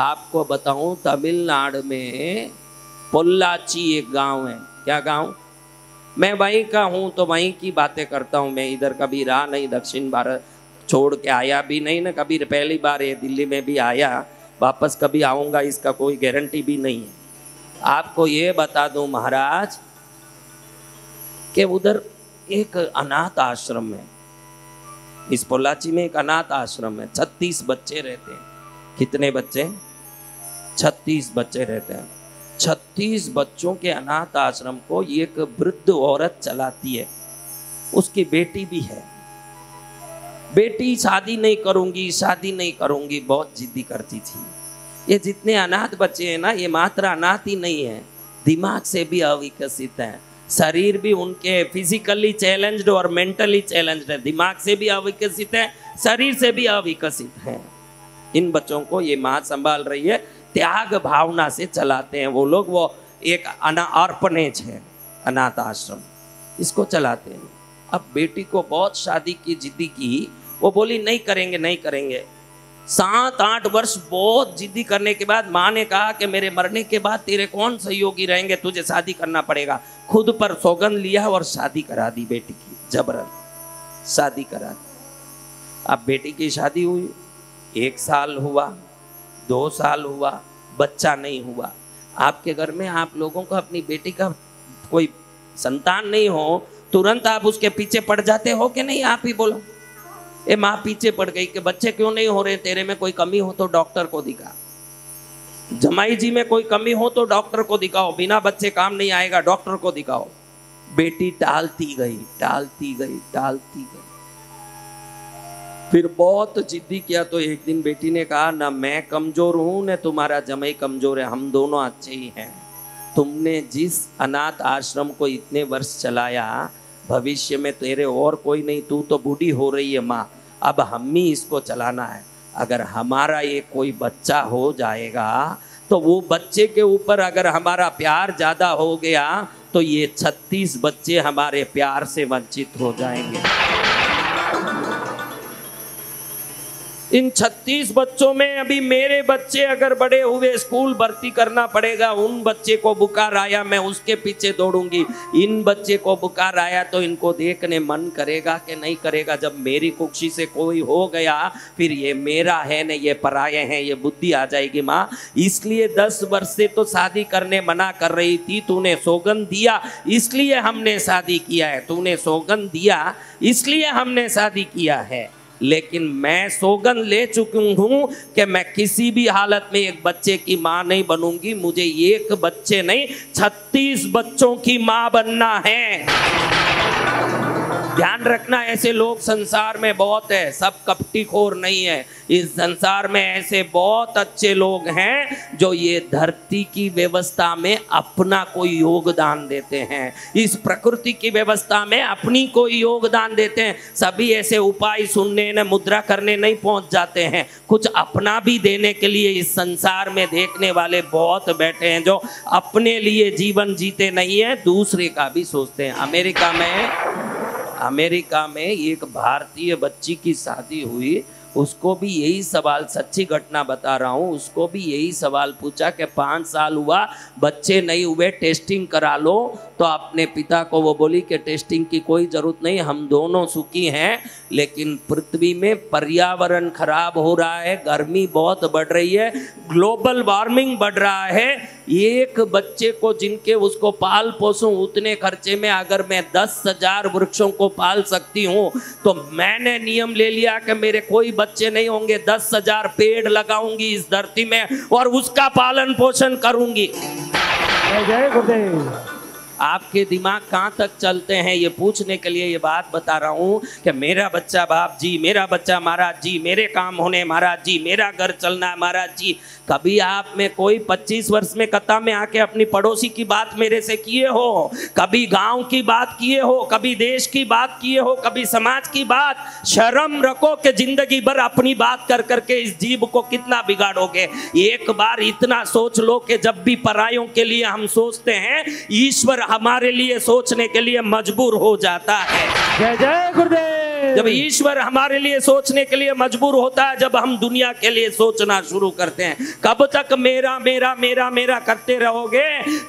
आपको बताऊं, तमिलनाडु में पोल्लाची एक गांव है। क्या गांव? मैं वहीं का हूं तो वहीं की बातें करता हूं। मैं इधर कभी रहा नहीं, दक्षिण भारत छोड़ के आया भी नहीं ना कभी। पहली बार ये दिल्ली में भी आया, वापस कभी आऊँगा इसका कोई गारंटी भी नहीं है। आपको ये बता दूं महाराज कि उधर एक अनाथ आश्रम है, इस पोल्लाची में एक अनाथ आश्रम है। 36 बच्चे रहते हैं। कितने बच्चे? 36 बच्चे रहते हैं। 36 बच्चों के अनाथ आश्रम को एक वृद्ध औरत चलाती है, उसकी बेटी भी है। बेटी शादी नहीं करूंगी, शादी नहीं करूंगी, बहुत जिद्दी करती थी। ये जितने अनाथ बच्चे हैं ना, ये मात्र अनाथ ही नहीं है, दिमाग से भी अविकसित हैं। शरीर भी उनके फिजिकली चैलेंज्ड और मेंटली चैलेंज्ड है, दिमाग से भी अविकसित है, शरीर से भी अविकसित है। इन बच्चों को ये माँ संभाल रही है। त्याग भावना से चलाते हैं वो लोग। वो एक ऑर्फनेज है, अनाथ आश्रम, इसको चलाते हैं। अब बेटी को बहुत शादी की जिद्दी की, वो बोली नहीं करेंगे नहीं करेंगे। 7-8 वर्ष बहुत जिद्दी करने के बाद माँ ने कहा कि मेरे मरने के बाद तेरे कौन सहयोगी रहेंगे, तुझे शादी करना पड़ेगा। खुद पर सौगंध लिया और शादी करा दी बेटी की, जबरन शादी करा दी। अब बेटी की शादी हुई, 1 साल हुआ, 2 साल हुआ, बच्चा नहीं हुआ। आपके घर में आप लोगों को अपनी बेटी का कोई संतान नहीं हो, तुरंत आप उसके पीछे पड़ जाते हो कि नहीं? आप ही बोलो। ए माँ पीछे पड़ गई कि बच्चे क्यों नहीं हो रहे, तेरे में कोई कमी हो तो डॉक्टर को दिखा, जमाई जी में कोई कमी हो तो डॉक्टर को दिखाओ, बिना बच्चे काम नहीं आएगा, डॉक्टर को दिखाओ। बेटी टालती गई, टालती गई, टालती गई। फिर बहुत जिद्दी किया तो एक दिन बेटी ने कहा ना मैं कमजोर हूं ना तुम्हारा जमाई कमजोर है, हम दोनों अच्छे ही हैं। तुमने जिस अनाथ आश्रम को इतने वर्ष चलाया, भविष्य में तेरे और कोई नहीं, तू तो बूढ़ी हो रही है माँ, अब हम ही इसको चलाना है। अगर हमारा ये कोई बच्चा हो जाएगा तो वो बच्चे के ऊपर अगर हमारा प्यार ज़्यादा हो गया तो ये 36 बच्चे हमारे प्यार से वंचित हो जाएंगे। इन 36 बच्चों में अभी मेरे बच्चे अगर बड़े हुए, स्कूल भर्ती करना पड़ेगा, उन बच्चे को बुखार आया मैं उसके पीछे दौड़ूंगी, इन बच्चे को बुखार आया तो इनको देखने मन करेगा कि नहीं करेगा। जब मेरी कुक्षी से कोई हो गया फिर ये मेरा है न ये पराये हैं, ये बुद्धि आ जाएगी माँ। इसलिए 10 वर्ष से तो शादी करने मना कर रही थी, तूने सौगंध दिया इसलिए हमने शादी किया है, तूने सौगंध दिया इसलिए हमने शादी किया है। लेकिन मैं सौगंध ले चुकी हूँ कि मैं किसी भी हालत में एक बच्चे की माँ नहीं बनूंगी, मुझे एक बच्चे नहीं 36 बच्चों की माँ बनना है। ध्यान रखना, ऐसे लोग संसार में बहुत है, सब कपटीखोर नहीं है। इस संसार में ऐसे बहुत अच्छे लोग हैं जो ये धरती की व्यवस्था में अपना कोई योगदान देते हैं, इस प्रकृति की व्यवस्था में अपनी कोई योगदान देते हैं। सभी ऐसे उपाय सुनने न मुद्रा करने नहीं पहुंच जाते हैं, कुछ अपना भी देने के लिए इस संसार में देखने वाले बहुत बैठे हैं जो अपने लिए जीवन जीते नहीं है, दूसरे का भी सोचते हैं। अमेरिका में एक भारतीय बच्ची की शादी हुई, उसको भी यही सवाल, सच्ची घटना बता रहा हूँ, उसको भी यही सवाल पूछा कि 5 साल हुआ, बच्चे नहीं हुए, टेस्टिंग करा लो। तो अपने पिता को वो बोली कि टेस्टिंग की कोई ज़रूरत नहीं, हम दोनों सुखी हैं, लेकिन पृथ्वी में पर्यावरण खराब हो रहा है, गर्मी बहुत बढ़ रही है, ग्लोबल वार्मिंग बढ़ रहा है। एक बच्चे को जिनके उसको पाल पोसूं उतने खर्चे में अगर मैं 10,000 वृक्षों को पाल सकती हूँ तो मैंने नियम ले लिया कि मेरे कोई बच्चे नहीं होंगे, 10,000 पेड़ लगाऊंगी इस धरती में और उसका पालन पोषण करूंगी। आपके दिमाग कहाँ तक चलते हैं ये पूछने के लिए ये बात बता रहा हूँ कि मेरा बच्चा बाप जी, मेरा बच्चा महाराज जी, मेरे काम होने महाराज जी, मेरा घर चलना महाराज जी। कभी आप में कोई 25 वर्ष में कथा में आके अपनी पड़ोसी की बात मेरे से किए हो, कभी गांव की बात किए हो, कभी देश की बात किए हो, कभी समाज की बात? शर्म रखो कि जिंदगी भर अपनी बात कर करके इस जीव को कितना बिगाड़ोगे। एक बार इतना सोच लो कि जब भी परायों के लिए हम सोचते हैं, ईश्वर हमारे लिए सोचने के लिए मजबूर हो जाता है। जय जय गुरुदेव। जब ईश्वर हमारे लिए सोचने के लिए मजबूर होता है, जब हम दुनिया के लिए सोचना शुरू करते हैं। कब तक मेरा मेरा मेरा मेरा करते रहोगे,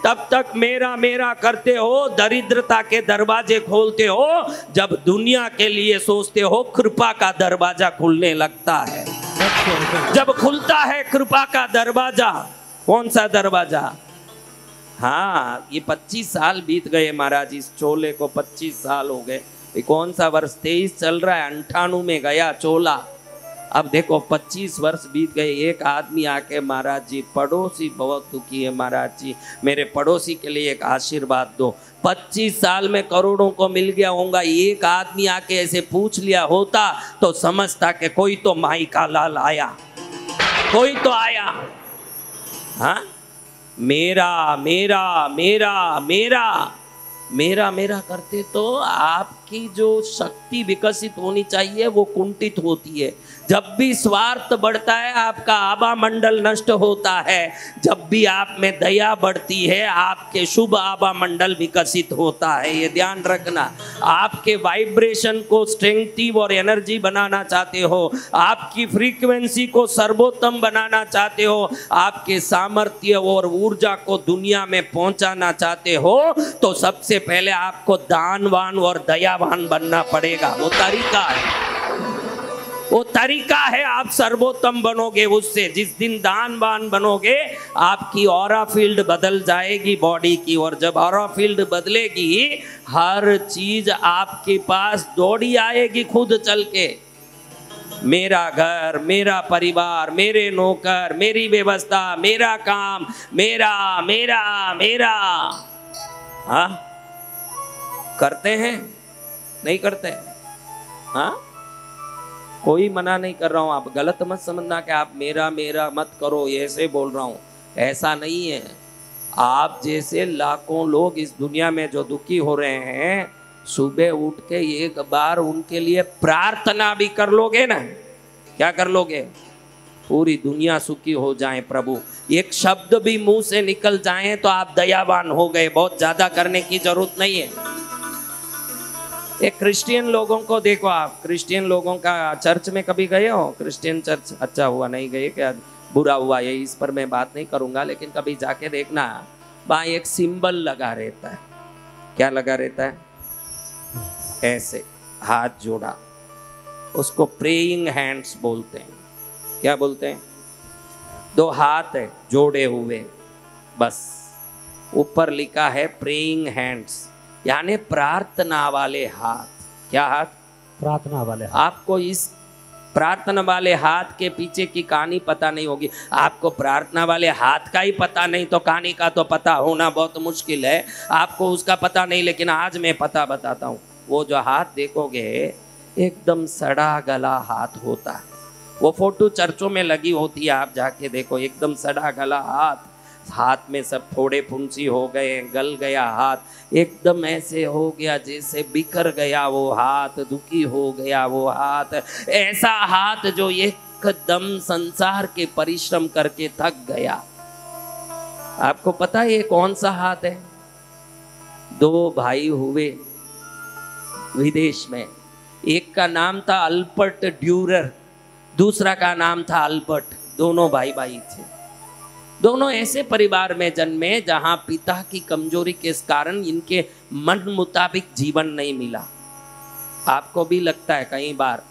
तब तक मेरा मेरा करते हो, दरिद्रता के दरवाजे खोलते हो। जब दुनिया के लिए सोचते हो, कृपा का दरवाजा खुलने लगता है। जब खुलता है कृपा का दरवाजा, कौन सा दरवाजा? हाँ, ये 25 साल बीत गए महाराज, इस चोले को 25 साल हो गए। ये कौन सा वर्ष? 23 चल रहा है, 98 में गया चोला। अब देखो 25 वर्ष बीत गए। एक आदमी आके, महाराज जी पड़ोसी बहुत दुखी है, महाराज जी मेरे पड़ोसी के लिए एक आशीर्वाद दो। 25 साल में करोड़ों को मिल गया होगा, एक आदमी आके ऐसे पूछ लिया होता तो समझता कि कोई तो माई का लाल आया, कोई तो आया। हाँ, मेरा मेरा मेरा मेरा मेरा मेरा करते तो आपकी जो शक्ति विकसित होनी चाहिए वो कुंठित होती है। जब भी स्वार्थ बढ़ता है, आपका आभा मंडल नष्ट होता है। जब भी आप में दया बढ़ती है, आपके शुभ आभा मंडल विकसित होता है। ये ध्यान रखना। आपके वाइब्रेशन को स्ट्रेंथिव और एनर्जी बनाना चाहते हो, आपकी फ्रीक्वेंसी को सर्वोत्तम बनाना चाहते हो, आपके सामर्थ्य और ऊर्जा को दुनिया में पहुंचाना चाहते हो, तो सबसे पहले आपको दानवान और दयावान बनना पड़ेगा। वो तरीका है, वो तरीका है। आप सर्वोत्तम बनोगे उससे। जिस दिन दानवान बनोगे, आपकी ऑरा फील्ड बदल जाएगी बॉडी की, और जब ऑरा फील्ड बदलेगी, हर चीज आपके पास दौड़ी आएगी खुद चल के। मेरा घर, मेरा परिवार, मेरे नौकर, मेरी व्यवस्था, मेरा काम, मेरा मेरा मेरा। हाँ, करते हैं नहीं करते? हाँ, कोई मना नहीं कर रहा हूँ। आप गलत मत समझना कि आप मेरा मेरा मत करो, ऐसे बोल रहा हूँ, ऐसा नहीं है। आप जैसे लाखों लोग इस दुनिया में जो दुखी हो रहे हैं, सुबह उठ के एक बार उनके लिए प्रार्थना भी कर लोगे ना, क्या कर लोगे? पूरी दुनिया सुखी हो जाए प्रभु, एक शब्द भी मुंह से निकल जाए तो आप दयावान हो गए। बहुत ज़्यादा करने की जरूरत नहीं है। एक क्रिश्चियन लोगों को देखो, आप क्रिश्चियन लोगों का चर्च में कभी गए हो? क्रिश्चियन चर्च अच्छा हुआ नहीं गए, क्या बुरा हुआ, ये इस पर मैं बात नहीं करूँगा, लेकिन कभी जाके देखना, वहाँ एक सिंबल लगा रहता है। क्या लगा रहता है? ऐसे हाथ जोड़ा, उसको प्रेइंग हैंड्स बोलते हैं। क्या बोलते हैं? दो हाथ है जोड़े हुए, बस ऊपर लिखा है प्रेइंग हैंड्स, यानी प्रार्थना वाले हाथ। क्या हाथ? प्रार्थना वाले हाथ। आपको इस प्रार्थना वाले हाथ के पीछे की कहानी पता नहीं होगी। आपको प्रार्थना वाले हाथ का ही पता नहीं तो कहानी का तो पता होना बहुत मुश्किल है। आपको उसका पता नहीं, लेकिन आज मैं पता बताता हूँ। वो जो हाथ देखोगे, एकदम सड़ा गला हाथ होता है। वो फोटो चर्चों में लगी होती है, आप जाके देखो, एकदम सड़ा गला हाथ, हाथ में सब थोड़े फुंसी हो गए, गल गया हाथ, एकदम ऐसे हो गया जैसे बिखर गया वो हाथ, दुखी हो गया वो हाथ। ऐसा हाथ जो एकदम संसार के परिश्रम करके थक गया। आपको पता है ये कौन सा हाथ है? दो भाई हुए विदेश में, एक का नाम था अल्बर्ट ड्यूरर, दूसरा का नाम था अल्बर्ट। दोनों भाई भाई थे, दोनों ऐसे परिवार में जन्मे जहां पिता की कमजोरी के कारण इनके मन मुताबिक जीवन नहीं मिला। आपको भी लगता है कई बार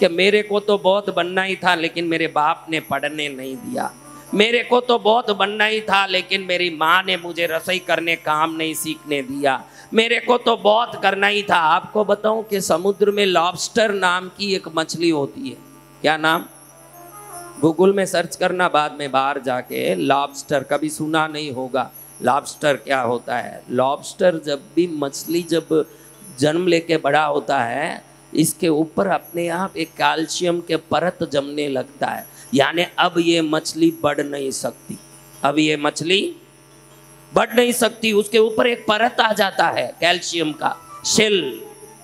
कि मेरे को तो बहुत बनना ही था, लेकिन मेरे बाप ने पढ़ने नहीं दिया। मेरे को तो बहुत बनना ही था, लेकिन मेरी माँ ने मुझे रसोई करने काम नहीं सीखने दिया। मेरे को तो बहुत करना ही था। आपको बताऊं कि समुद्र में लॉबस्टर नाम की एक मछली होती है। क्या नाम? गूगल में सर्च करना बाद में बाहर जाके। लॉबस्टर कभी सुना नहीं होगा। लॉबस्टर क्या होता है? लॉबस्टर जब भी मछली जब जन्म लेके बड़ा होता है, इसके ऊपर अपने आप एक कैल्शियम के परत जमने लगता है, यानी अब ये मछली बढ़ नहीं सकती, अब ये मछली बढ़ नहीं सकती। उसके ऊपर एक परत आ जाता है कैल्शियम का, शेल,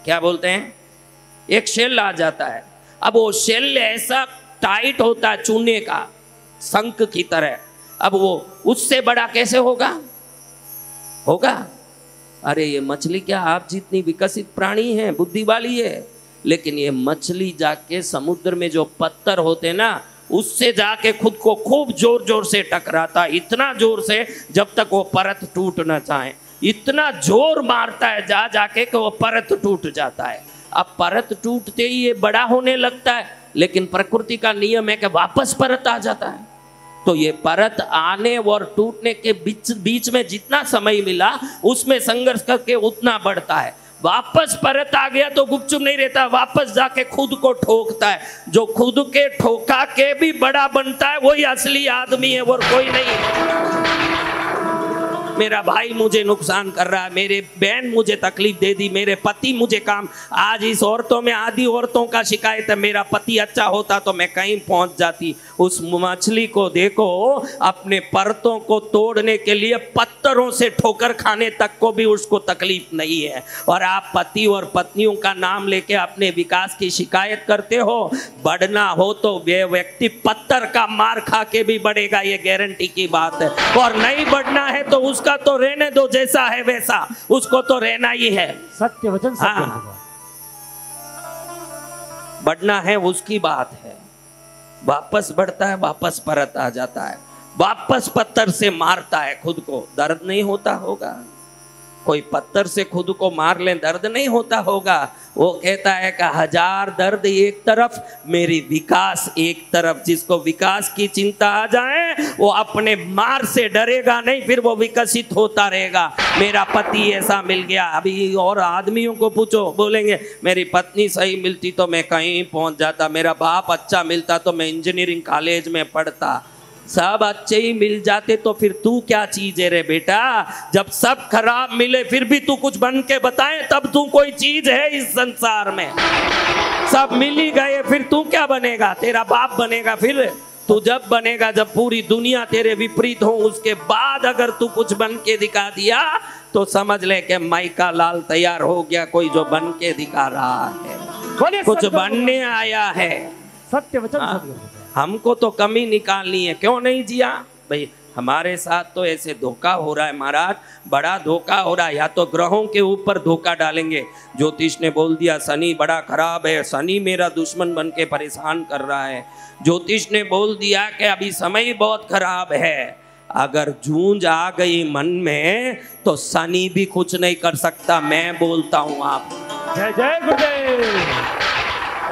क्या बोलते हैं, एक शेल आ जाता है। अब वो शेल ऐसा टाइट होता है चूने का शंख की तरह। अब वो उससे बड़ा कैसे होगा? होगा? अरे ये मछली क्या आप जितनी विकसित प्राणी है, बुद्धि वाली है, लेकिन ये मछली जाके समुद्र में जो पत्थर होते ना उससे जाके खुद को खूब जोर जोर से टकराता, इतना जोर से जब तक वो परत टूट ना जाए, इतना जोर मारता है जा जाके कि वो परत टूट जाता है। अब परत टूटते ही ये बड़ा होने लगता है, लेकिन प्रकृति का नियम है कि वापस परत आ जाता है। तो ये परत आने और टूटने के बीच में जितना समय मिला उसमें संघर्ष करके उतना बढ़ता है। वापस परत आ गया तो गुपचुप नहीं रहता, वापस जाके खुद को ठोकता है। जो खुद के ठोका के भी बड़ा बनता है वही असली आदमी है और कोई नहीं। मेरा भाई मुझे नुकसान कर रहा है, मेरे बहन मुझे तकलीफ दे दी, मेरे पति मुझे काम, आज इस औरतों में आधी औरतों का शिकायत है मेरा पति अच्छा होता तो मैं कहीं पहुंच जाती। उस मछली को देखो, अपने परतों को तोड़ने के लिए पत्थरों से ठोकर खाने तक को भी उसको तकलीफ नहीं है। और आप पति और पत्नियों का नाम लेके अपने विकास की शिकायत करते हो। बढ़ना हो तो ये व्यक्ति पत्थर का मार खा के भी बढ़ेगा, ये गारंटी की बात है। और नहीं बढ़ना है तो उसका तो रहने दो, जैसा है वैसा, उसको तो रहना ही है। सत्य वचन हाँ। बढ़ना है उसकी बात है, वापस बढ़ता है, वापस परत आ जाता है, वापस पत्थर से मारता है खुद को, दर्द नहीं होता होगा। कोई पत्थर से खुद को मार ले दर्द नहीं होता होगा। वो कहता है कि 1000 दर्द एक तरफ, मेरी विकास एक तरफ। जिसको विकास की चिंता आ जाए वो अपने मार से डरेगा नहीं, फिर वो विकसित होता रहेगा। मेरा पति ऐसा मिल गया। अभी और आदमियों को पूछो, बोलेंगे मेरी पत्नी सही मिलती तो मैं कहीं पहुंच जाता, मेरा बाप अच्छा मिलता तो मैं इंजीनियरिंग कॉलेज में पढ़ता, सब अच्छे ही मिल जाते तो फिर तू क्या चीज है रे बेटा। जब सब खराब मिले फिर भी तू कुछ बन के बताए तब तू कोई चीज है इस संसार में। सब मिल ही गए फिर तू क्या बनेगा, तेरा बाप बनेगा। फिर तू जब बनेगा जब पूरी दुनिया तेरे विपरीत हो, उसके बाद अगर तू कुछ बन के दिखा दिया तो समझ ले कि माइका लाल तैयार हो गया, कोई जो बन के दिखा रहा है, कुछ बनने आया है। सत्य वचन। हमको तो कमी निकालनी है, क्यों नहीं जिया भाई। हमारे साथ तो ऐसे धोखा हो रहा है महाराज, बड़ा धोखा हो रहा है। या तो ग्रहों के ऊपर धोखा डालेंगे, ज्योतिष ने बोल दिया शनि बड़ा खराब है, शनि मेरा दुश्मन बन के परेशान कर रहा है। ज्योतिष ने बोल दिया कि अभी समय बहुत खराब है। अगर जूंझ आ गई मन में तो शनि भी कुछ नहीं कर सकता। मैं बोलता हूँ आप जय जय गुरुदेव।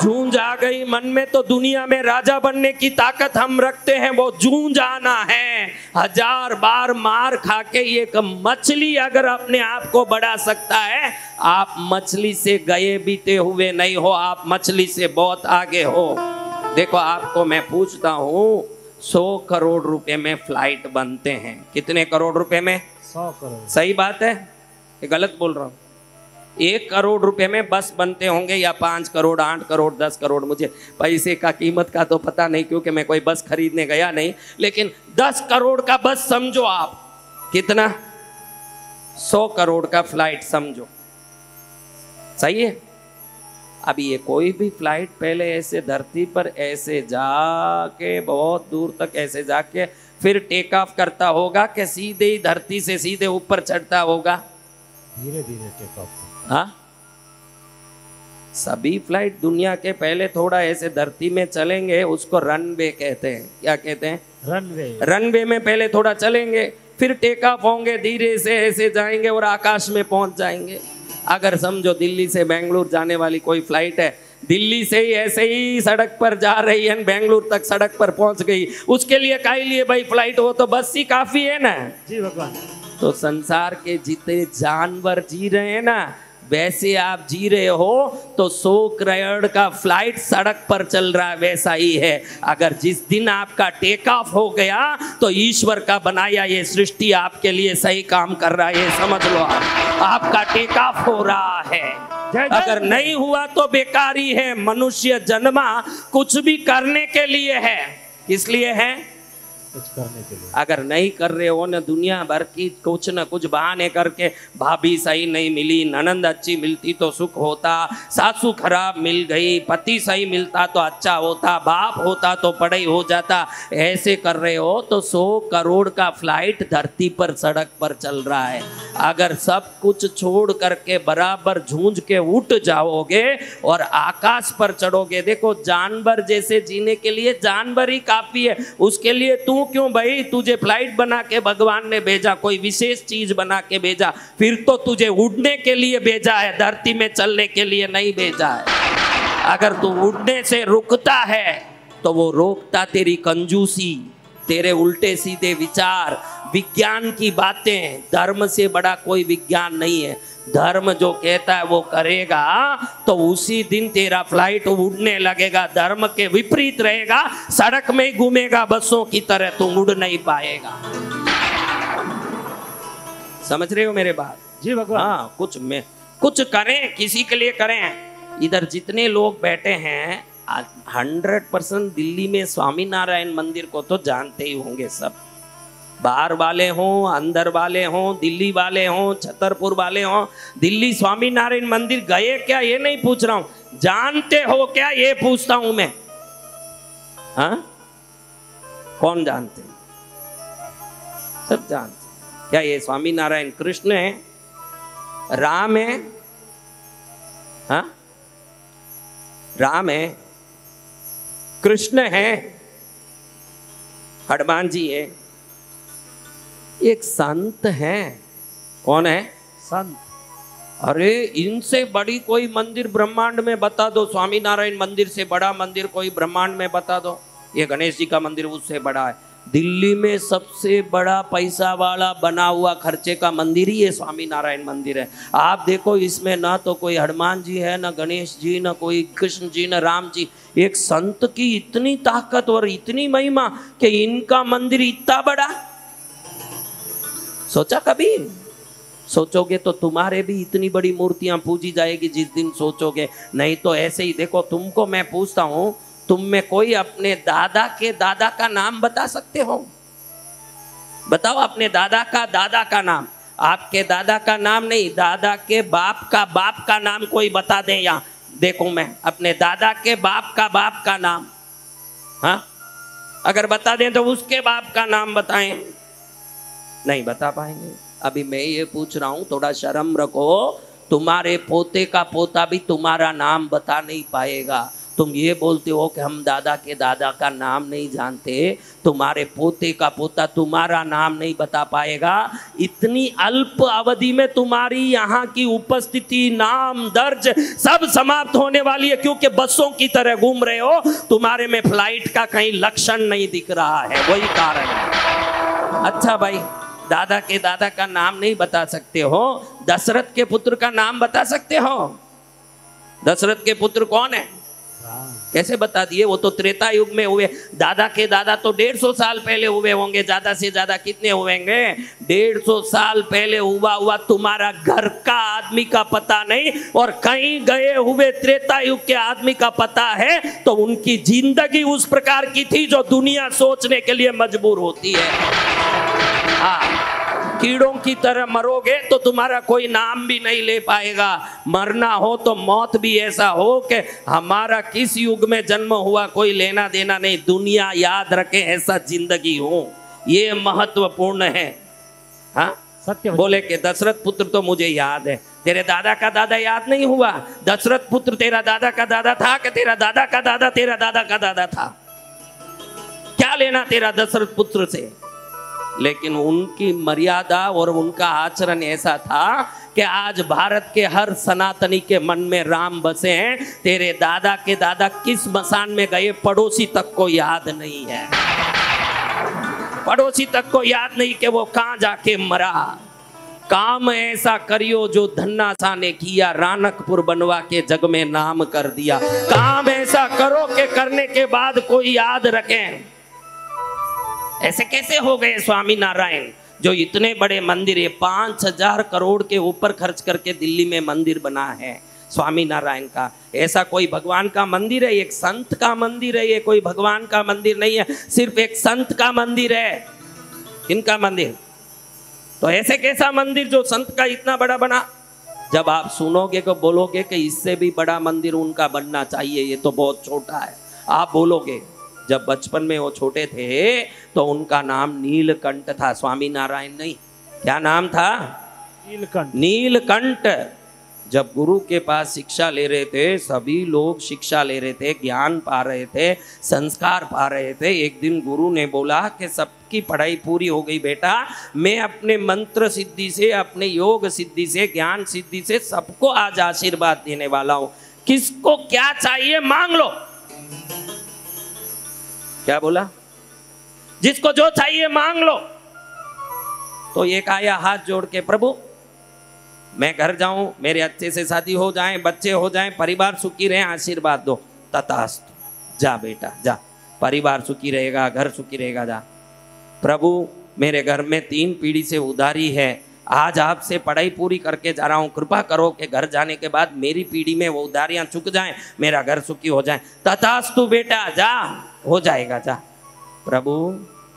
जूंझ आ गई मन में तो दुनिया में राजा बनने की ताकत हम रखते हैं, वो जूंझ आना है। 1000 बार मार खा के एक मछली अगर अपने आप को बढ़ा सकता है, आप मछली से गए बीते हुए नहीं हो, आप मछली से बहुत आगे हो। देखो आपको मैं पूछता हूँ, 100 करोड़ रुपए में फ्लाइट बनते हैं, कितने करोड़ रुपए में? 100 करोड़। सही बात है, ये गलत बोल रहा हूँ? 1 करोड़ रुपए में बस बनते होंगे, या 5 करोड़, 8 करोड़, 10 करोड़, मुझे पैसे का कीमत का तो पता नहीं क्योंकि मैं कोई बस खरीदने गया नहीं। लेकिन 10 करोड़ का बस समझो आप, कितना? 100 करोड़ का फ्लाइट समझो, सही है। अभी ये कोई भी फ्लाइट पहले ऐसे धरती पर ऐसे जाके बहुत दूर तक ऐसे जाके फिर टेक ऑफ करता होगा कि सीधे ही धरती से सीधे ऊपर चढ़ता होगा? धीरे धीरे टेक ऑफ। हाँ, सभी फ्लाइट दुनिया के पहले थोड़ा ऐसे धरती में चलेंगे, उसको रनवे कहते हैं। क्या कहते हैं? रनवे। रनवे में पहले थोड़ा चलेंगे, फिर टेक ऑफ होंगे, धीरे से ऐसे जाएंगे और आकाश में पहुंच जाएंगे। अगर समझो दिल्ली से बेंगलुरु जाने वाली कोई फ्लाइट है, दिल्ली से ही ऐसे ही सड़क पर जा रही है, बेंगलुरु तक सड़क पर पहुंच गई, उसके लिए काहे लिए भाई फ्लाइट, हो तो बस ही काफी है ना। जी भगवान। तो संसार के जितने जानवर जी रहे हैं ना, वैसे आप जी रहे हो, तो 100 करोड़ का फ्लाइट सड़क पर चल रहा है वैसा ही है। अगर जिस दिन आपका टेक ऑफ हो गया तो ईश्वर का बनाया ये सृष्टि आपके लिए सही काम कर रहा है, ये समझ लो आप। आपका टेक ऑफ हो रहा है। अगर नहीं हुआ तो बेकारी है। मनुष्य जन्मा कुछ भी करने के लिए है। किस लिए है? कुछ करने के लिए। अगर नहीं कर रहे हो ना, दुनिया भर की कुछ न कुछ बहाने करके, भाभी सही नहीं मिली, ननंद अच्छी मिलती तो सुख होता, सासू खराब मिल गई, पति सही मिलता तो अच्छा होता, बाप होता तो पढ़ाई हो जाता, ऐसे कर रहे हो तो 100 करोड़ का फ्लाइट धरती पर सड़क पर चल रहा है। अगर सब कुछ छोड़ करके बराबर झूंझ के उठ जाओगे और आकाश पर चढ़ोगे। देखो जानवर जैसे जीने के लिए जानवर ही काफी है, उसके लिए तू क्यों भाई, तुझे फ्लाइट बना के भगवान ने भेजा, कोई विशेष चीज बना के भेजा, फिर तो तुझे उड़ने के लिए भेजा है, धरती में चलने के लिए नहीं भेजा है। अगर तू उड़ने से रुकता है तो वो रोकता तेरी कंजूसी, तेरे उल्टे सीधे विचार, विज्ञान की बातें। धर्म से बड़ा कोई विज्ञान नहीं है। धर्म जो कहता है वो करेगा तो उसी दिन तेरा फ्लाइट उड़ने लगेगा। धर्म के विपरीत रहेगा, सड़क में ही घूमेगा बसों की तरह, तुम उड़ नहीं पाएगा। समझ रहे हो मेरे बात जी भगवान? हाँ, कुछ करें, किसी के लिए करें। इधर जितने लोग बैठे हैं 100% दिल्ली में स्वामीनारायण मंदिर को तो जानते ही होंगे सब, बाहर वाले हों, अंदर वाले हों, दिल्ली वाले हों, छतरपुर वाले हों। दिल्ली स्वामीनारायण मंदिर गए क्या ये नहीं पूछ रहा हूं, जानते हो क्या ये पूछता हूं मैं। हाँ, कौन जानते? सब जानते। क्या ये स्वामीनारायण कृष्ण है, राम है? हाँ, राम है, कृष्ण है, हनुमान जी है, एक संत हैं। कौन है संत? अरे इनसे बड़ी कोई मंदिर ब्रह्मांड में बता दो, स्वामीनारायण मंदिर से बड़ा मंदिर कोई ब्रह्मांड में बता दो। ये गणेश जी का मंदिर उससे बड़ा है। दिल्ली में सबसे बड़ा पैसा वाला बना हुआ खर्चे का मंदिर ही ये स्वामीनारायण मंदिर है। आप देखो इसमें ना तो कोई हनुमान जी है, ना गणेश जी, ना कोई कृष्ण जी, ना राम जी। एक संत की इतनी ताकत और इतनी महिमा कि इनका मंदिर इतना बड़ा, सोचा कभी? सोचोगे तो तुम्हारे भी इतनी बड़ी मूर्तियां पूजी जाएगी जिस दिन सोचोगे, नहीं तो ऐसे ही। देखो तुमको मैं पूछता हूँ, तुम में कोई अपने दादा के दादा का नाम बता सकते हो? बताओ अपने दादा का नाम। आपके दादा का नाम नहीं, दादा के बाप का नाम कोई बता दे यहाँ। देखो मैं अपने दादा के बाप का नाम, हाँ अगर बता दें तो उसके बाप का नाम बताएं, नहीं बता पाएंगे। अभी मैं ये पूछ रहा हूँ, थोड़ा शर्म रखो। तुम्हारे पोते का पोता भी तुम्हारा नाम बता नहीं पाएगा। तुम ये बोलते हो कि हम दादा के दादा का नाम नहीं जानते, तुम्हारे पोते का पोता तुम्हारा नाम नहीं बता पाएगा। इतनी अल्प अवधि में तुम्हारी यहाँ की उपस्थिति, नाम, दर्ज सब समाप्त होने वाली है, क्योंकि बसों की तरह घूम रहे हो। तुम्हारे में फ्लाइट का कहीं लक्षण नहीं दिख रहा है, वही कारण है। अच्छा भाई, दादा के दादा का नाम नहीं बता सकते हो, दशरथ के पुत्र का नाम बता सकते हो? दशरथ के पुत्र कौन है? कैसे बता दिए? वो तो त्रेता युग में हुए। दादा के दादा तो 150 साल पहले हुए होंगे, ज्यादा से ज्यादा कितने होंगे? 150 साल पहले हुआ हुआ तुम्हारा घर का आदमी का पता नहीं और कहीं गए हुए त्रेता युग के आदमी का पता है, तो उनकी जिंदगी उस प्रकार की थी जो दुनिया सोचने के लिए मजबूर होती है। हाँ, कीड़ों की तरह मरोगे तो तुम्हारा कोई नाम भी नहीं ले पाएगा। मरना हो तो मौत भी ऐसा हो कि हमारा किस युग में जन्म हुआ कोई लेना देना नहीं, दुनिया याद रखे ऐसा जिंदगी हो। ये महत्वपूर्ण है। हाँ सत्य बोले कि दशरथ पुत्र तो मुझे याद है, तेरे दादा का दादा याद नहीं हुआ। दशरथ पुत्र तेरा दादा का दादा था कि तेरा दादा का दादा तेरा दादा का दादा था? क्या लेना तेरा दशरथ पुत्र से? लेकिन उनकी मर्यादा और उनका आचरण ऐसा था कि आज भारत के हर सनातनी के मन में राम बसे हैं। तेरे दादा के दादा किस मसान में गए पड़ोसी तक को याद नहीं है, पड़ोसी तक को याद नहीं कि वो कहाँ जाके मरा। काम ऐसा करियो जो धन्ना शाह ने किया, रानकपुर बनवा के जग में नाम कर दिया। काम ऐसा करो कि करने के बाद कोई याद रखे। ऐसे कैसे हो गए स्वामीनारायण, जो इतने बड़े मंदिर है, 5000 करोड़ के ऊपर खर्च करके दिल्ली में मंदिर बना है स्वामीनारायण का। ऐसा कोई भगवान का मंदिर है? एक संत का मंदिर है, ये कोई भगवान का मंदिर नहीं है, सिर्फ एक संत का मंदिर है। इनका मंदिर तो ऐसे कैसा मंदिर जो संत का इतना बड़ा बना? जब आप सुनोगे तो बोलोगे कि इससे भी बड़ा मंदिर उनका बनना चाहिए, ये तो बहुत छोटा है। आप बोलोगे जब बचपन में वो छोटे थे तो उनका नाम नीलकंठ था, स्वामीनारायण नहीं। क्या नाम था? नीलकंठ। नीलकंठ जब गुरु के पास शिक्षा ले रहे थे, सभी लोग शिक्षा ले रहे थे, ज्ञान पा रहे थे, संस्कार पा रहे थे। एक दिन गुरु ने बोला कि सबकी पढ़ाई पूरी हो गई बेटा, मैं अपने मंत्र सिद्धि से, अपने योग सिद्धि से, ज्ञान सिद्धि से सबको आज आशीर्वाद देने वाला हूँ। किसको क्या चाहिए मांग लो। क्या बोला? जिसको जो चाहिए मांग लो। तो एक आया हाथ जोड़ के, प्रभु मैं घर जाऊं, मेरे अच्छे से शादी हो जाए, बच्चे हो जाए, परिवार सुखी रहे, आशीर्वाद दो। तथास्तु। जा बेटा जा, परिवार सुखी रहेगा, घर सुखी रहेगा। जा प्रभु, मेरे घर में 3 पीढ़ी से उधारी है, आज आपसे पढ़ाई पूरी करके जा रहा हूँ, कृपा करो कि घर जाने के बाद मेरी पीढ़ी में वो उधारियाँ चुक जाएं, मेरा घर सुखी हो जाए। तथास्तु बेटा जा, हो जाएगा जा। प्रभु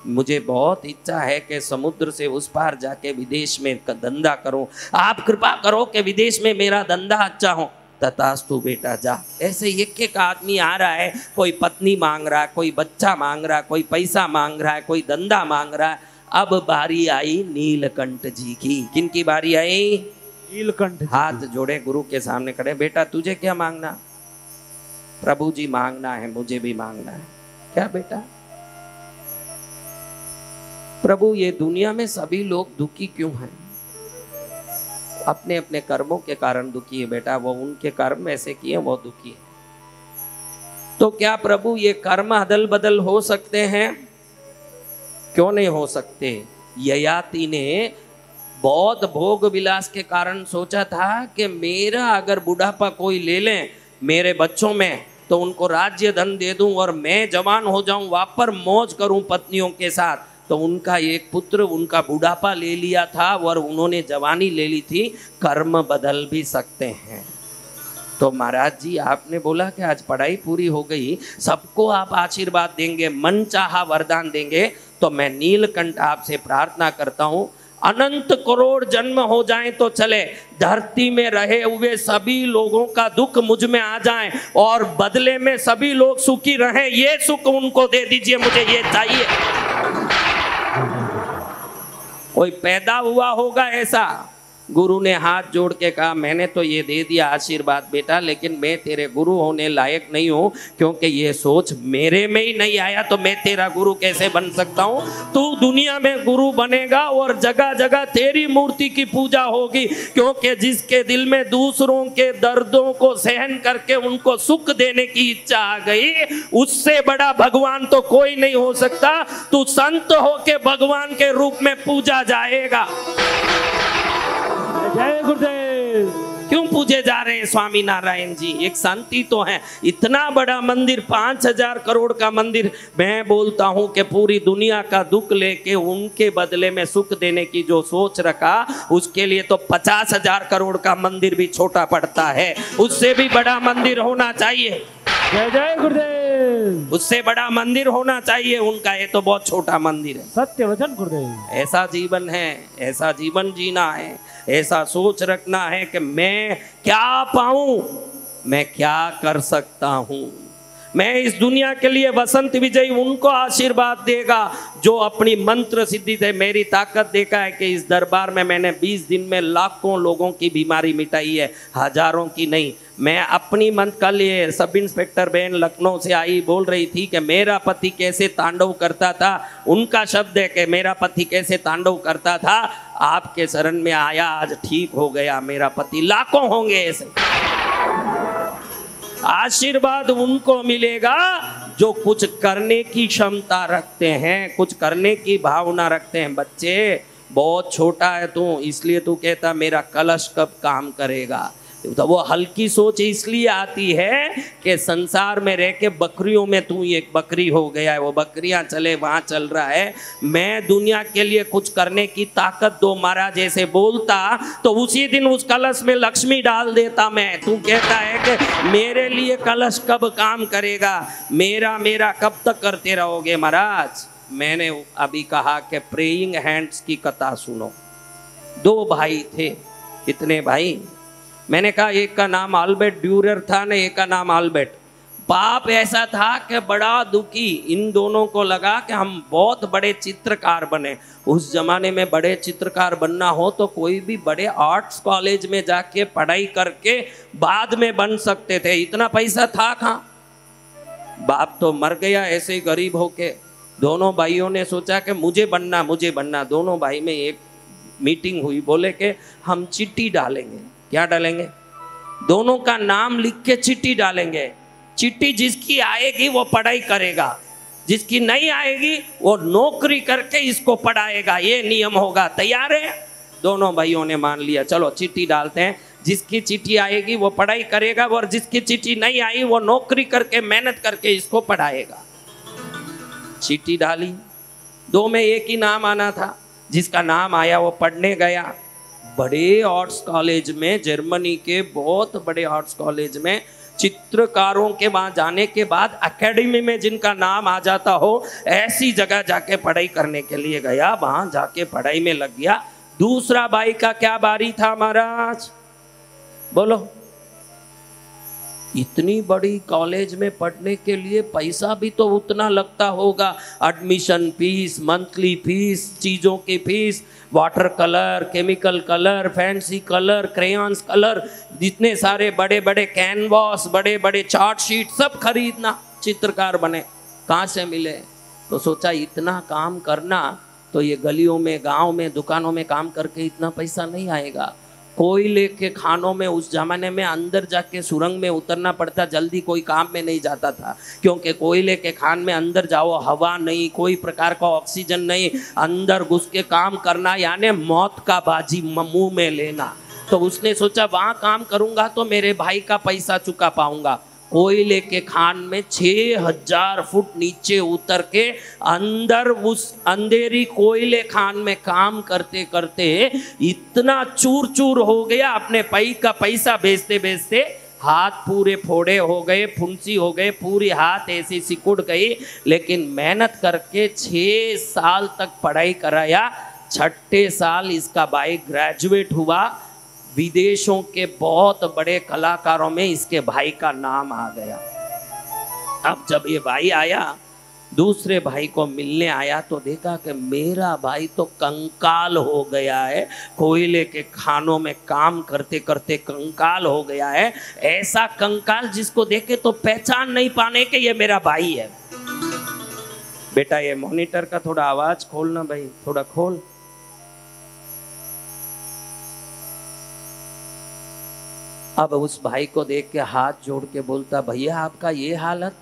मुझे बहुत इच्छा है कि समुद्र से उस पार जाके विदेश में धंधा करूं, आप कृपा करो कि विदेश में मेरा धंधा अच्छा हो। तथास्तु बेटा जा। ऐसे एक एक आदमी आ रहा है, कोई पत्नी मांग रहा है, कोई बच्चा मांग रहा है, कोई पैसा मांग रहा है, कोई धंधा मांग रहा है। अब बारी आई नीलकंठ जी की। किनकी बारी आई? नीलकंठ। हाथ जोड़े गुरु के सामने खड़े, बेटा तुझे क्या मांगना? प्रभु जी मांगना है, मुझे भी मांगना है। क्या बेटा? प्रभु ये दुनिया में सभी लोग दुखी क्यों हैं? अपने अपने कर्मों के कारण दुखी है बेटा, वो उनके कर्म ऐसे किए वो दुखी है। तो क्या प्रभु ये कर्म अदल बदल हो सकते हैं? क्यों नहीं हो सकते। ययाति ने बहुत भोग विलास के कारण सोचा था कि मेरा अगर बुढ़ापा कोई ले ले मेरे बच्चों में, तो उनको राज्य धन दे दूं और मैं जवान हो जाऊं, वापर मौज करूं पत्नियों के साथ। तो उनका एक पुत्र उनका बुढ़ापा ले लिया था और उन्होंने जवानी ले ली थी। कर्म बदल भी सकते हैं। तो महाराज जी आपने बोला कि आज पढ़ाई पूरी हो गई, सबको आप आशीर्वाद देंगे, मन चाहा वरदान देंगे। तो मैं नीलकंठ आपसे प्रार्थना करता हूँ, अनंत करोड़ जन्म हो जाए तो चले, धरती में रहे हुए सभी लोगों का दुख मुझ में आ जाए और बदले में सभी लोग सुखी रहें, ये सुख उनको दे दीजिए, मुझे ये चाहिए। कोई पैदा हुआ होगा ऐसा। गुरु ने हाथ जोड़ के कहा, मैंने तो ये दे दिया आशीर्वाद बेटा, लेकिन मैं तेरे गुरु होने लायक नहीं हूँ, क्योंकि ये सोच मेरे में ही नहीं आया, तो मैं तेरा गुरु कैसे बन सकता हूँ। तू दुनिया में गुरु बनेगा और जगह जगह तेरी मूर्ति की पूजा होगी, क्योंकि जिसके दिल में दूसरों के दर्दों को सहन करके उनको सुख देने की इच्छा आ गई, उससे बड़ा भगवान तो कोई नहीं हो सकता। तू संत होके भगवान के रूप में पूजा जाएगा। जय गुरुदेव। क्यों पूजे जा रहे हैं स्वामी नारायण जी? एक शांति तो है। इतना बड़ा मंदिर, 5,000 करोड़ का मंदिर, मैं बोलता हूं कि पूरी दुनिया का दुख लेके उनके बदले में सुख देने की जो सोच रखा, उसके लिए तो 50,000 करोड़ का मंदिर भी छोटा पड़ता है, उससे भी बड़ा मंदिर होना चाहिए। जय जय गुरुदेव। उससे बड़ा मंदिर होना चाहिए उनका, ये तो बहुत छोटा मंदिर है। सत्य वचन गुरुदेव। ऐसा जीवन है, ऐसा जीवन जीना है, ऐसा सोच रखना है कि मैं क्या पाऊं, मैं क्या कर सकता हूं, मैं इस दुनिया के लिए। वसंत विजयी उनको आशीर्वाद देगा जो अपनी मंत्र सिद्धि से, मेरी ताकत देखा है कि इस दरबार में मैंने 20 दिन में लाखों लोगों की बीमारी मिटाई है, हजारों की नहीं। मैं अपनी मंत्र, कल ये सब इंस्पेक्टर बहन लखनऊ से आई, बोल रही थी कि मेरा पति कैसे तांडव करता था, उनका शब्द है कि मेरा पति कैसे तांडव करता था, आपके शरण में आया, आज ठीक हो गया मेरा पति। लाखों होंगे ऐसे। आशीर्वाद उनको मिलेगा जो कुछ करने की क्षमता रखते हैं, कुछ करने की भावना रखते हैं। बच्चे बहुत छोटा है तू, इसलिए तू कहता मेरा कलश कब काम करेगा। तो वो हल्की सोच इसलिए आती है कि संसार में रह के बकरियों में तू एक बकरी हो गया है, वो बकरियां चले वहाँ चल रहा है। मैं दुनिया के लिए कुछ करने की ताकत दो महाराज ऐसे बोलता, तो उसी दिन उस कलश में लक्ष्मी डाल देता मैं। तू कहता है कि मेरे लिए कलश कब काम करेगा, मेरा मेरा कब तक करते रहोगे। महाराज मैंने अभी कहा कि प्रेइंग हैंड्स की कथा सुनो। 2 भाई थे। कितने भाई? मैंने कहा एक का नाम अल्बर्ट ड्यूरर था ना, एक का नाम अल्बर्ट। पाप ऐसा था कि बड़ा दुखी इन दोनों को लगा कि हम बहुत बड़े चित्रकार बने। उस जमाने में बड़े चित्रकार बनना हो तो कोई भी बड़े आर्ट्स कॉलेज में जाके पढ़ाई करके बाद में बन सकते थे, इतना पैसा था कहाँ। बाप तो मर गया ऐसे ही गरीब होके। दोनों भाइयों ने सोचा कि मुझे बनना। दोनों भाई में एक मीटिंग हुई, बोले कि हम चिट्ठी डालेंगे। क्या डालेंगे? दोनों का नाम लिख के चिट्ठी डालेंगे। चिट्ठी जिसकी आएगी वो पढ़ाई करेगा, जिसकी नहीं आएगी वो नौकरी करके इसको पढ़ाएगा, ये नियम होगा। तैयार है? दोनों भाइयों ने मान लिया, चलो चिट्ठी डालते हैं। जिसकी चिट्ठी आएगी वो पढ़ाई करेगा और जिसकी चिट्ठी नहीं आई वो नौकरी करके मेहनत करके इसको पढ़ाएगा। चिट्ठी डाली, दो में एक ही नाम आना था। जिसका नाम आया वो पढ़ने गया बड़े आर्ट्स कॉलेज में, जर्मनी के बहुत बड़े आर्ट्स कॉलेज में। चित्रकारों के वहाँ जाने के बाद एकेडमी में जिनका नाम आ जाता हो ऐसी जगह जाके पढ़ाई करने के लिए गया, वहाँ जाके पढ़ाई में लग गया। दूसरा भाई का क्या बारी था महाराज? बोलो। इतनी बड़ी कॉलेज में पढ़ने के लिए पैसा भी तो उतना लगता होगा, एडमिशन फीस, मंथली फीस, चीज़ों की fees, water colour, chemical colour, fancy colour, crayons colour, जितने सारे बड़े बड़े कैनवास, बड़े बड़े चार्ट शीट सब खरीदना। चित्रकार बने, कहाँ से मिले? तो सोचा इतना काम करना तो ये गलियों में, गाँव में, दुकानों में काम करके इतना पैसा नहीं आएगा। कोयले के खानों में उस जमाने में अंदर जाके सुरंग में उतरना पड़ता, जल्दी कोई काम में नहीं जाता था क्योंकि कोयले के खान में अंदर जाओ, हवा नहीं, कोई प्रकार का ऑक्सीजन नहीं, अंदर घुस के काम करना यानी मौत का बाजी मुंह में लेना। तो उसने सोचा वहाँ काम करूँगा तो मेरे भाई का पैसा चुका पाऊँगा। कोयले के खान में 6000 फुट नीचे उतर के अंदर उस अंधेरी कोयले खान में काम करते करते इतना चूर चूर हो गया, अपने पाई का पैसा बेचते बेचते हाथ पूरे फोड़े हो गए, फुंसी हो गए, पूरी हाथ ऐसी सिकुड़ गई। लेकिन मेहनत करके 6 साल तक पढ़ाई कराया। छठे साल इसका भाई ग्रेजुएट हुआ। विदेशों के बहुत बड़े कलाकारों में इसके भाई का नाम आ गया। अब जब ये भाई आया, दूसरे भाई को मिलने आया तो देखा कि मेरा भाई तो कंकाल हो गया है, कोयले के खानों में काम करते करते कंकाल हो गया है। ऐसा कंकाल जिसको देखे तो पहचान नहीं पाने के ये मेरा भाई है। बेटा ये मॉनिटर का थोड़ा आवाज खोलना भाई, थोड़ा खोल। अब उस भाई को देख के हाथ जोड़ के बोलता, भैया आपका ये हालत?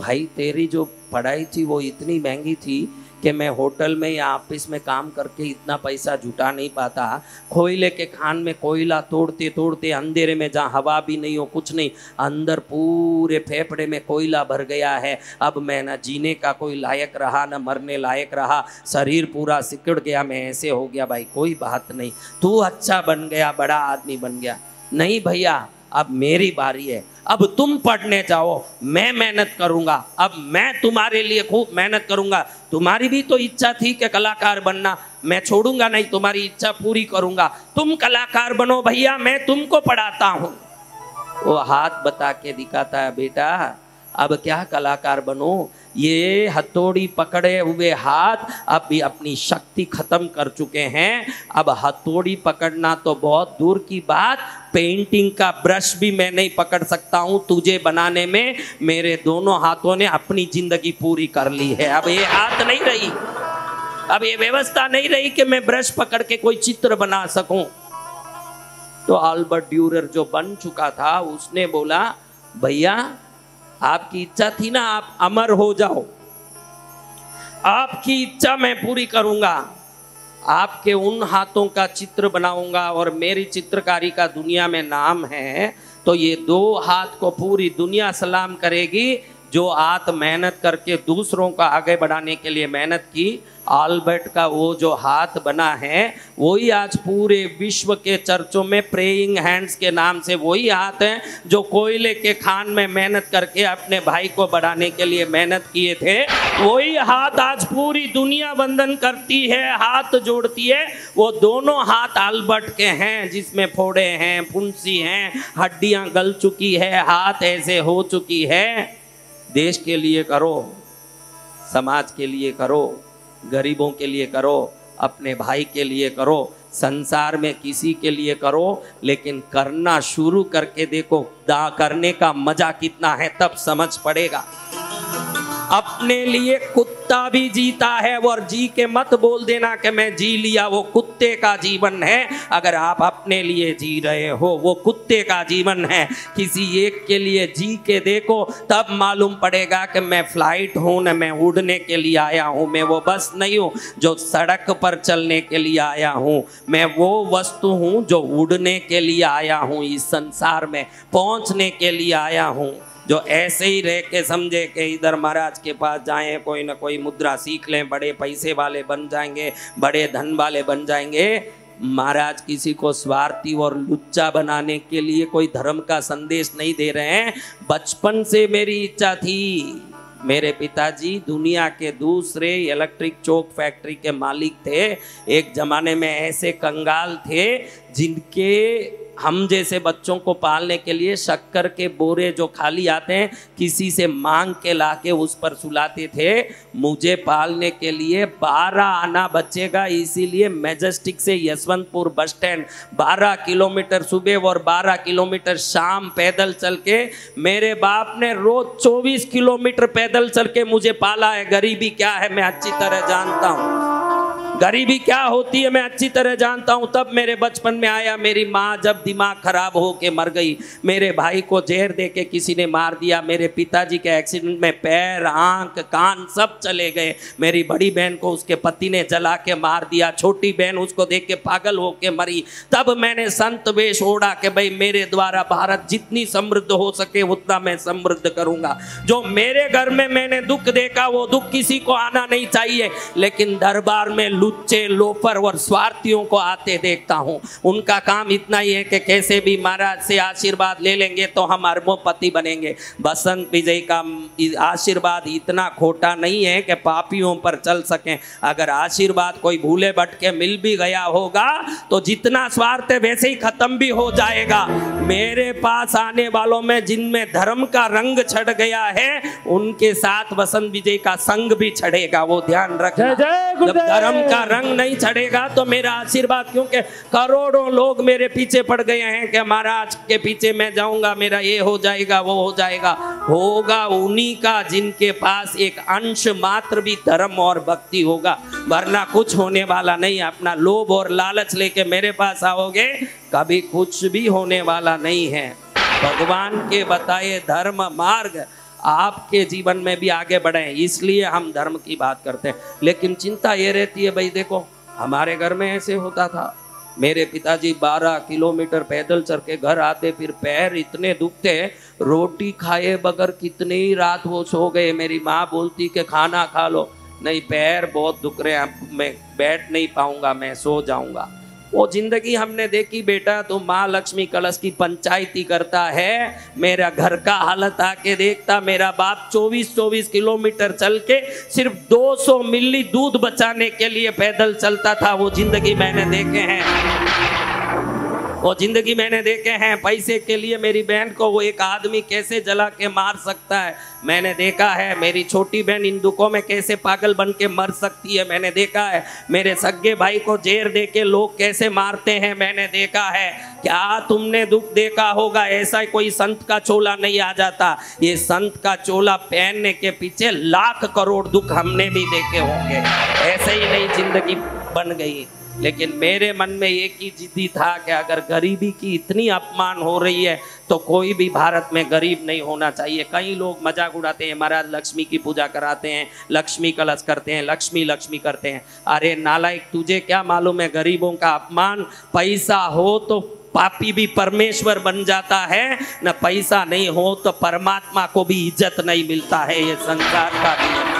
भाई तेरी जो पढ़ाई थी वो इतनी महंगी थी कि मैं होटल में या ऑफिस में काम करके इतना पैसा जुटा नहीं पाता। कोयले के खान में कोयला तोड़ते तोड़ते अंधेरे में, जहाँ हवा भी नहीं हो, कुछ नहीं, अंदर पूरे फेफड़े में कोयला भर गया है। अब मैं ना जीने का कोई लायक रहा, ना मरने लायक रहा, शरीर पूरा सिकुड़ गया, मैं ऐसे हो गया। भाई कोई बात नहीं, तू अच्छा बन गया, बड़ा आदमी बन गया। नहीं भैया, अब मेरी बारी है, अब तुम पढ़ने जाओ, मैं मेहनत करूंगा। अब मैं तुम्हारे लिए खूब मेहनत करूंगा। तुम्हारी भी तो इच्छा थी कि कलाकार बनना, मैं छोड़ूंगा नहीं, तुम्हारी इच्छा पूरी करूंगा। तुम कलाकार बनो भैया, मैं तुमको पढ़ाता हूँ। वो हाथ बता के दिखाता है, बेटा अब क्या कलाकार बनो? ये हथौड़ी पकड़े हुए हाथ अब भी अपनी शक्ति खत्म कर चुके हैं। अब हथौड़ी पकड़ना तो बहुत दूर की बात, पेंटिंग का ब्रश भी मैं नहीं पकड़ सकता हूँ। तुझे बनाने में मेरे दोनों हाथों ने अपनी जिंदगी पूरी कर ली है। अब ये हाथ नहीं रही, अब ये व्यवस्था नहीं रही कि मैं ब्रश पकड़ के कोई चित्र बना सकूं। तो आल्बर्ट ड्यूरर जो बन चुका था उसने बोला, भैया आपकी इच्छा थी ना, आप अमर हो जाओ, आपकी इच्छा मैं पूरी करूंगा, आपके उन हाथों का चित्र बनाऊंगा और मेरी चित्रकारी का दुनिया में नाम है, तो ये 2 हाथ को पूरी दुनिया सलाम करेगी। जो आत्म मेहनत करके दूसरों का आगे बढ़ाने के लिए मेहनत की, आल्बर्ट का वो जो हाथ बना है वही आज पूरे विश्व के चर्चों में प्रेइंग हैंड्स के नाम से वही हाथ हैं जो कोयले के खान में मेहनत करके अपने भाई को बढ़ाने के लिए मेहनत किए थे। वही हाथ आज पूरी दुनिया वंदन करती है, हाथ जोड़ती है। वो दोनों हाथ आल्बर्ट के हैं जिसमें फोड़े हैं, फुंसी हैं, हड्डियां गल चुकी है, हाथ ऐसे हो चुकी है। देश के लिए करो, समाज के लिए करो, गरीबों के लिए करो, अपने भाई के लिए करो, संसार में किसी के लिए करो, लेकिन करना शुरू करके देखो, दा करने का मजा कितना है तब समझ पड़ेगा। अपने लिए कुत्ता भी जीता है और जी के मत बोल देना कि मैं जी लिया, वो कुत्ते का जीवन है। अगर आप अपने लिए जी रहे हो वो कुत्ते का जीवन है। किसी एक के लिए जी के देखो तब मालूम पड़ेगा कि मैं फ्लाइट हूँ न मैं उड़ने के लिए आया हूँ, मैं वो बस नहीं हूँ जो सड़क पर चलने के लिए आया हूँ, मैं वो वस्तु हूँ जो उड़ने के लिए आया हूँ, इस संसार में पहुँचने के लिए आया हूँ। जो ऐसे ही रह के समझे कि इधर महाराज के पास जाएं, कोई ना कोई मुद्रा सीख लें, बड़े पैसे वाले बन जाएंगे, बड़े धन वाले बन जाएंगे। महाराज किसी को स्वार्थी और लुच्चा बनाने के लिए कोई धर्म का संदेश नहीं दे रहे हैं। बचपन से मेरी इच्छा थी, मेरे पिताजी दुनिया के दूसरे इलेक्ट्रिक चौक फैक्ट्री के मालिक थे, एक ज़माने में ऐसे कंगाल थे जिनके हम जैसे बच्चों को पालने के लिए शक्कर के बोरे जो खाली आते हैं किसी से मांग के लाके उस पर सुलाते थे। मुझे पालने के लिए 12 आना बचेगा, इसीलिए मैजेस्टिक से यशवंतपुर बस स्टैंड 12 किलोमीटर सुबह और 12 किलोमीटर शाम पैदल चल के, मेरे बाप ने रोज 24 किलोमीटर पैदल चल के मुझे पाला है। गरीबी क्या है मैं अच्छी तरह जानता हूँ, गरीबी क्या होती है मैं अच्छी तरह जानता हूँ। तब मेरे बचपन में आया, मेरी माँ जब दिमाग खराब हो के मर गई, मेरे भाई को जहर दे के किसी ने मार दिया, मेरे पिताजी के एक्सीडेंट में पैर आंख कान सब चले गए, मेरी बड़ी बहन को उसके पति ने जला के मार दिया, छोटी बहन उसको देख के पागल हो के मरी। तब मैंने संत वेश ओढ़ा कि भाई मेरे द्वारा भारत जितनी समृद्ध हो सके उतना मैं समृद्ध करूँगा। जो मेरे घर में मैंने दुख देखा वो दुख किसी को आना नहीं चाहिए, लेकिन दरबार में लुच्चे लोफर और स्वार्थियों को आते देखता हूँ। उनका काम इतना ही है कि कैसे भी महाराज से आशीर्वाद ले लेंगे तो हम अरबोंपति बनेंगे। बसंत विजय का आशीर्वाद इतना खोटा नहीं है कि पापियों पर चल सकें। अगर आशीर्वाद कोई भूले भटके मिल भी गया होगा तो जितना स्वार्थ है वैसे ही खत्म भी हो जाएगा। मेरे पास आने वालों में जिनमें धर्म का रंग छड़ गया है उनके साथ बसंत विजय का संग भी छड़ेगा, वो ध्यान रखना। जब धर्म का रंग नहीं चढ़ेगा तो मेरा आशीर्वाद, क्योंकि करोड़ों लोग मेरे पीछे पड़ गए हैं कि महाराज के पीछे मैं जाऊंगा मेरा ये हो जाएगा वो हो जाएगा। होगा उन्हीं का जिनके पास एक अंश मात्र भी धर्म और भक्ति होगा, वरना कुछ होने वाला नहीं। अपना लोभ और लालच लेके मेरे पास आओगे कभी कुछ भी होने वाला नहीं है। भगवान के बताए धर्म मार्ग आपके जीवन में भी आगे बढ़े, इसलिए हम धर्म की बात करते हैं। लेकिन चिंता ये रहती है भाई, देखो हमारे घर में ऐसे होता था, मेरे पिताजी 12 किलोमीटर पैदल चल के घर आते, फिर पैर इतने दुखते, रोटी खाए बगैर कितनी रात वो सो गए। मेरी माँ बोलती कि खाना खा लो, नहीं पैर बहुत दुख रहे हैं, अब मैं बैठ नहीं पाऊंगा, मैं सो जाऊंगा। वो जिंदगी हमने देखी बेटा। तो माँ लक्ष्मी कलश की पंचायती करता है, मेरा घर का हालत आके देखता। मेरा बाप 24-24 किलोमीटर चल के सिर्फ 200 मिली दूध बचाने के लिए पैदल चलता था। वो जिंदगी मैंने देखे हैं, वो जिंदगी मैंने देखे हैं। पैसे के लिए मेरी बहन को वो एक आदमी कैसे जला के मार सकता है मैंने देखा है। मेरी छोटी बहन इंदुकों में कैसे पागल बन के मर सकती है मैंने देखा है। मेरे सगे भाई को जेर दे के लोग कैसे मारते हैं मैंने देखा है। क्या तुमने दुख देखा होगा? ऐसा कोई संत का चोला नहीं आ जाता। ये संत का चोला पहनने के पीछे लाख करोड़ दुख हमने भी देखे होंगे। ऐसे ही नहीं जिंदगी बन गई। लेकिन मेरे मन में एक ही जिद्दी था कि अगर गरीबी की इतनी अपमान हो रही है तो कोई भी भारत में गरीब नहीं होना चाहिए। कई लोग मजाक उड़ाते हैं, महाराज लक्ष्मी की पूजा कराते हैं, लक्ष्मी कलश करते हैं, लक्ष्मी लक्ष्मी करते हैं। अरे नालायक, तुझे क्या मालूम है गरीबों का अपमान? पैसा हो तो पापी भी परमेश्वर बन जाता है न। पैसा नहीं हो तो परमात्मा को भी इज्जत नहीं मिलता है, ये संसार का नियम।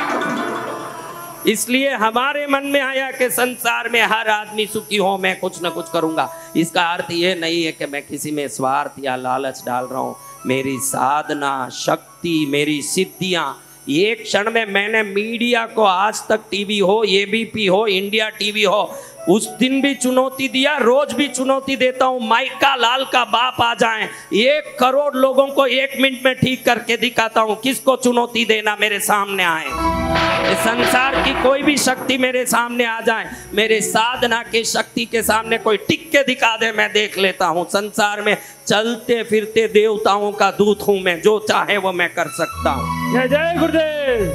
इसलिए हमारे मन में आया कि संसार में हर आदमी सुखी हो, मैं कुछ न कुछ करूंगा। इसका अर्थ ये नहीं है कि मैं किसी में स्वार्थ या लालच डाल रहा हूँ। मेरी साधना शक्ति, मेरी सिद्धियां, एक क्षण में मैंने मीडिया को, आज तक टीवी हो, एबीपी हो, इंडिया टीवी हो, उस दिन भी चुनौती दिया, रोज भी चुनौती देता हूं, माइका लाल का बाप आ जाए, 1 करोड़ लोगों को 1 मिनट में ठीक करके दिखाता हूं। किसको चुनौती देना मेरे सामने आए, संसार की कोई भी शक्ति मेरे सामने आ जाए, मेरे साधना के शक्ति के सामने कोई टिक के दिखा दे, मैं देख लेता हूं। संसार में चलते फिरते देवताओं का दूत हूं मैं, जो चाहे वो मैं कर सकता हूँ। जय जय गुरुदेव।